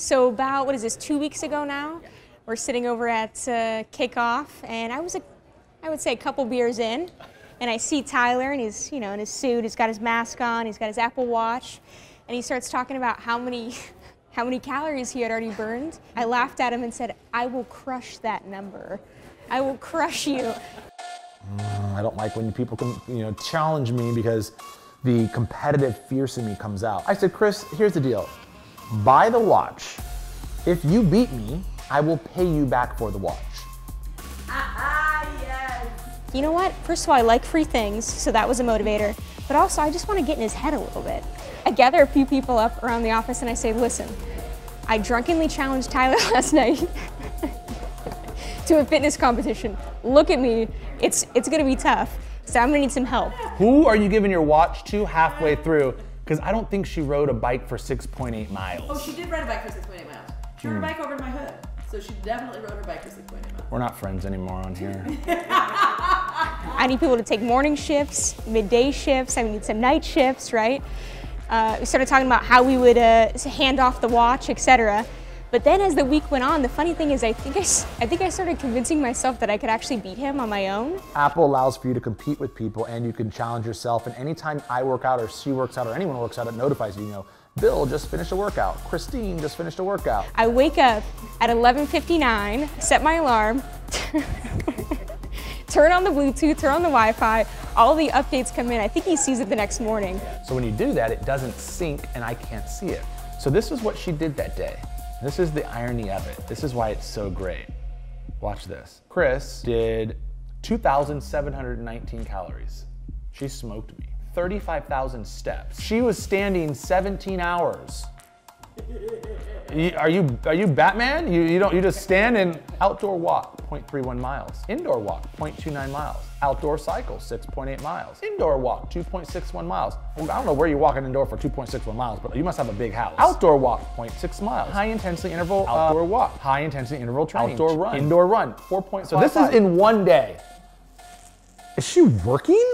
So about, what is this, 2 weeks ago now? We're sitting over at kickoff, and I would say a couple beers in, and I see Tyler, and he's, you know, in his suit, he's got his mask on, he's got his Apple Watch, and he starts talking about how many calories he had already burned. I laughed at him and said, I will crush that number. I will crush you. I don't like when people can, you know, challenge me because the competitive fierce in me comes out. I said, Kris, here's the deal. Buy the watch. If you beat me, I will pay you back for the watch. Yes. You know what? First of all, I like free things, so that was a motivator. But also, I just want to get in his head a little bit. I gather a few people up around the office and I say, listen, I drunkenly challenged Tyler last night to a fitness competition. Look at me, it's gonna be tough. So I'm gonna need some help. Who are you giving your watch to halfway through? Because I don't think she rode a bike for 6.8 miles. Oh, she did ride a bike for 6.8 miles. She rode her bike over to my hood. So she definitely rode her bike for 6.8 miles. We're not friends anymore on here. I need people to take morning shifts, midday shifts, I need some night shifts, right? We started talking about how we would hand off the watch, etc. But then as the week went on, the funny thing is I think I started convincing myself that I could actually beat him on my own. Apple allows for you to compete with people and you can challenge yourself. And anytime I work out or she works out or anyone works out, it notifies you, you know, Bill just finished a workout. Christine just finished a workout. I wake up at 11:59, set my alarm, turn on the Bluetooth, turn on the Wi-Fi, all the updates come in. I think he sees it the next morning. So when you do that, it doesn't sync and I can't see it. So this is what she did that day. This is the irony of it. This is why it's so great. Watch this. Kris did 2,719 calories. She smoked me. 35,000 steps. She was standing 17 hours. Are you Batman? You just stand and outdoor walk 0.31 miles, indoor walk 0.29 miles, outdoor cycle 6.8 miles, indoor walk 2.61 miles. Well, I don't know where you're walking indoor for 2.61 miles, but you must have a big house. Outdoor walk 0.6 miles, high intensity interval outdoor walk, high intensity interval training, outdoor run, indoor run 4.5. So this is in one day. Is she working?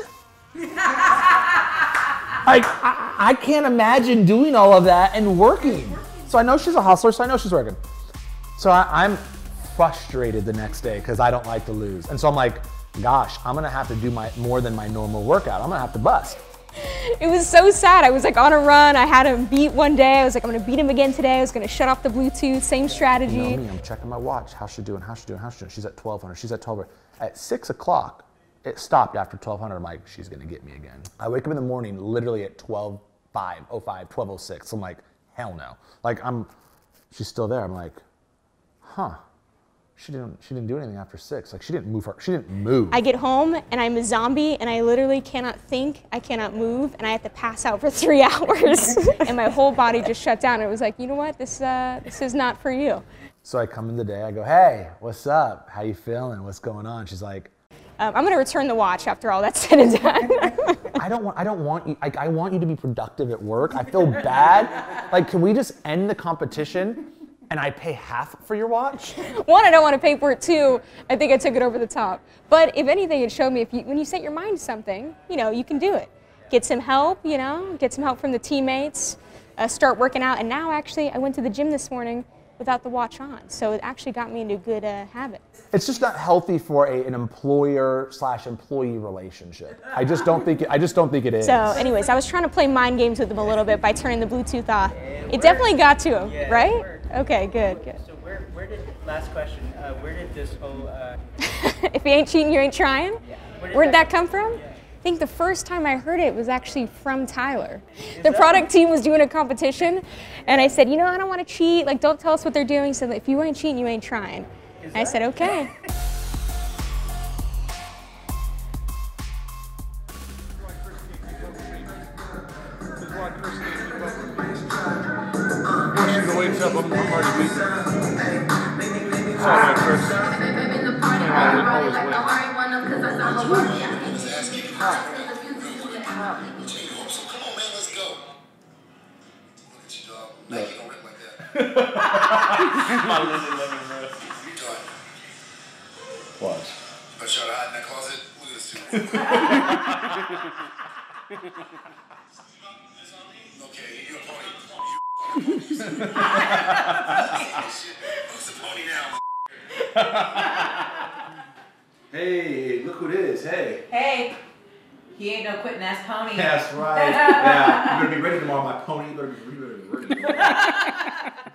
I can't imagine doing all of that and working. So I know she's a hustler, so I know she's working. So I'm frustrated the next day because I don't like to lose. And so I'm like, gosh, I'm gonna have to do more than my normal workout. I'm gonna have to bust. It was so sad. I was like on a run. I had him beat one day. I was like, I'm gonna beat him again today. I was gonna shut off the Bluetooth, same strategy. You know me, I'm checking my watch. How's she doing? How's she doing? How's she doing? She's at 1,200, she's at 1,200. At 6 o'clock, it stopped after 1,200. I'm like, she's gonna get me again. I wake up in the morning literally at 12:05, 05, 12:06. I'm like, hell no. Like she's still there. I'm like, huh. She didn't do anything after 6. Like she didn't move. I get home and I'm a zombie and I literally cannot think, I cannot move, and I have to pass out for 3 hours. And my whole body just shut down. It was like, you know what? This is not for you. So I come in the day, I go, hey, what's up? How you feeling? What's going on? She's like, I'm gonna return the watch after all that's said and done. I want you to be productive at work. I feel bad. Like, can we just end the competition and I pay half for your watch? One, I don't want to pay for it. Two, I think I took it over the top. But if anything, it showed me when you set your mind to something, you know, you can do it. Get some help, you know, get some help from the teammates, start working out. And now actually, I went to the gym this morning without the watch on. So it actually got me into a good habit. It's just not healthy for an employer/employee relationship. I just don't think it is. So anyways, I was trying to play mind games with him a little bit by turning the Bluetooth off. It definitely got to him, yeah, right? Okay, good, good. So where did this whole... if you ain't cheating, you ain't trying? Yeah. Where did that come from? Yeah. I think the first time I heard it was actually from Tyler. The product team was doing a competition, and I said, you know, I don't want to cheat. Like, don't tell us what they're doing. He said, if you ain't cheating, you ain't trying. I said, okay. Up, I'm already beat. It's all right, Kris. Watch. I try to hide in that closet. Look at this dude. Okay, you're a pony. Who's the pony now? Hey, look who it is. Hey. Hey. He ain't no quitting ass pony. That's right. Yeah, I'm going to be ready tomorrow. My pony, you better be ready tomorrow.